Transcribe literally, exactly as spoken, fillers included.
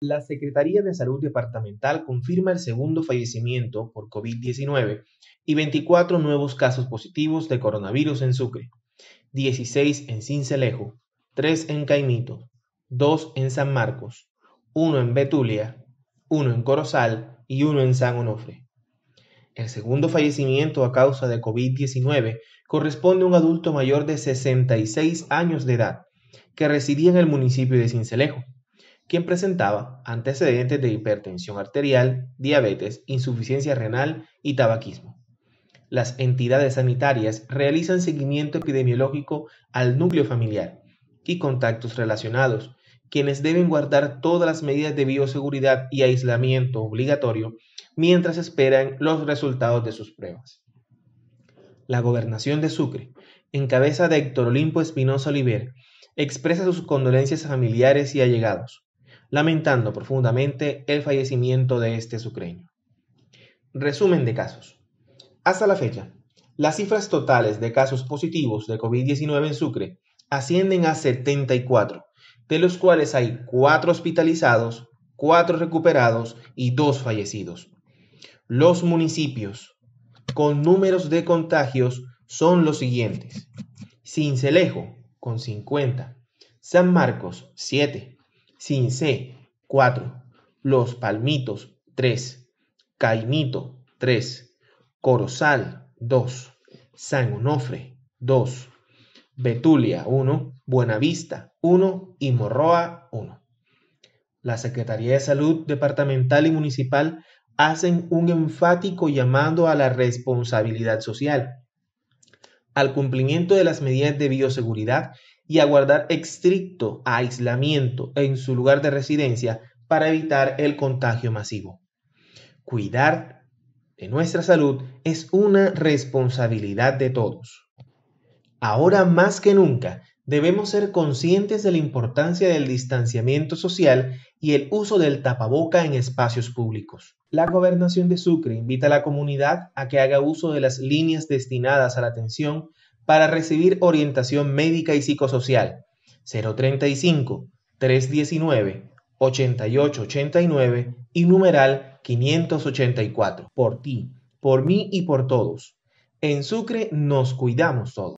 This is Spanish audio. La Secretaría de Salud Departamental confirma el segundo fallecimiento por COVID diecinueve y veinticuatro nuevos casos positivos de coronavirus en Sucre, dieciséis en Sincelejo, tres en Caimito, dos en San Marcos, uno en Betulia, uno en Corozal y uno en San Onofre. El segundo fallecimiento a causa de COVID diecinueve corresponde a un adulto mayor de sesenta y seis años de edad que residía en el municipio de Sincelejo, quien presentaba antecedentes de hipertensión arterial, diabetes, insuficiencia renal y tabaquismo. Las entidades sanitarias realizan seguimiento epidemiológico al núcleo familiar y contactos relacionados, quienes deben guardar todas las medidas de bioseguridad y aislamiento obligatorio mientras esperan los resultados de sus pruebas. La Gobernación de Sucre, en cabeza de Héctor Olimpo Espinosa Oliver, expresa sus condolencias a familiares y allegados, lamentando profundamente el fallecimiento de este sucreño. Resumen de casos. Hasta la fecha, las cifras totales de casos positivos de COVID diecinueve en Sucre ascienden a setenta y cuatro, de los cuales hay cuatro hospitalizados, cuatro recuperados y dos fallecidos. Los municipios con números de contagios son los siguientes: Sincelejo con cincuenta, San Marcos siete, Sincé, cuatro, Los Palmitos, tres, Caimito, tres, Corozal, dos, San Onofre, dos, Betulia, uno, Buenavista, uno y Morroa, uno. La Secretaría de Salud Departamental y Municipal hacen un enfático llamado a la responsabilidad social, al cumplimiento de las medidas de bioseguridad y a guardar estricto aislamiento en su lugar de residencia para evitar el contagio masivo. Cuidar de nuestra salud es una responsabilidad de todos. Ahora más que nunca debemos ser conscientes de la importancia del distanciamiento social y el uso del tapaboca en espacios públicos. La Gobernación de Sucre invita a la comunidad a que haga uso de las líneas destinadas a la atención para recibir orientación médica y psicosocial, cero treinta y cinco, trescientos diecinueve, ochenta y ocho ochenta y nueve y numeral quinientos ochenta y cuatro. Por ti, por mí y por todos. En Sucre nos cuidamos todos.